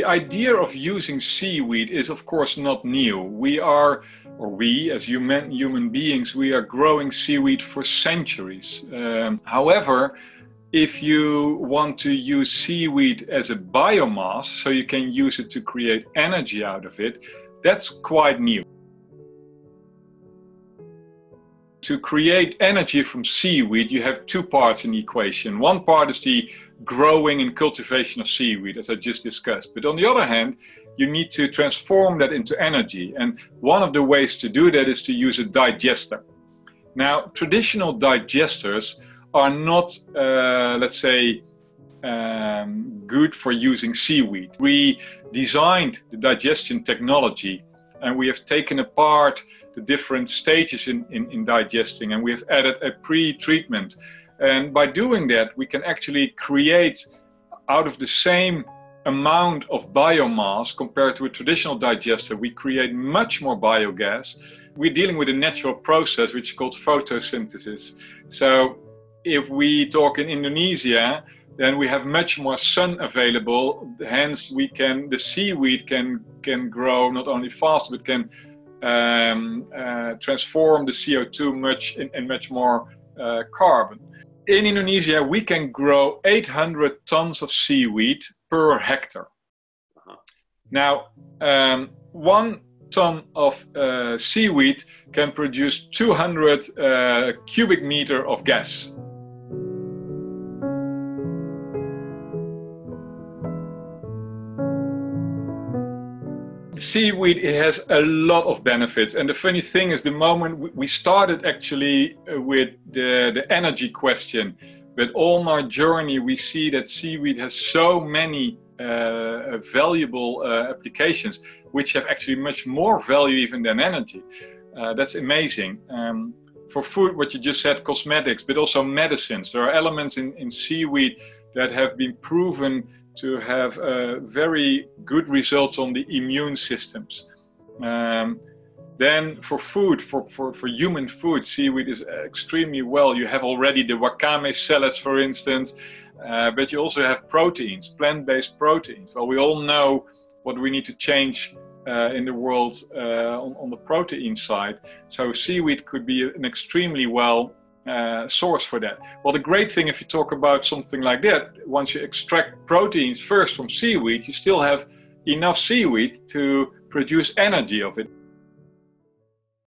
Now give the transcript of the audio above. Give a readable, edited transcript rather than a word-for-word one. The idea of using seaweed is of course not new. We as human beings are growing seaweed for centuries. However, if you want to use seaweed as a biomass, so you can use it to create energy out of it, that's quite new. To create energy from seaweed, you have two parts in the equation. One part is the growing and cultivation of seaweed, as I just discussed. But on the other hand, you need to transform that into energy. And one of the ways to do that is to use a digester. Now, traditional digesters are not, let's say, good for using seaweed. We designed the digestion technology and we have taken apart the different stages in digesting, and we have added a pre-treatment. And by doing that, we can actually create out of the same amount of biomass compared to a traditional digester, we create much more biogas. We're dealing with a natural process which is called photosynthesis. So if we talk in Indonesia, then we have much more sun available. Hence, the seaweed can grow not only fast, but can transform the CO2 much more carbon. In Indonesia, we can grow 800 tons of seaweed per hectare. Now, 1 ton of seaweed can produce 200 cubic meter of gas. Seaweed, it has a lot of benefits, and the funny thing is the moment we started actually with the energy question, but on our journey we see that seaweed has so many valuable applications which have actually much more value even than energy. That's amazing. For food, what you just said, cosmetics, but also medicines. There are elements in seaweed that have been proven to have very good results on the immune systems. Then for food, for human food, seaweed is extremely well. You have already the wakame salads, for instance, but you also have proteins, plant-based proteins. Well, we all know what we need to change in the world on the protein side. So seaweed could be an extremely well source for that. Well, the great thing, if you talk about something like that, once you extract proteins first from seaweed, you still have enough seaweed to produce energy of it.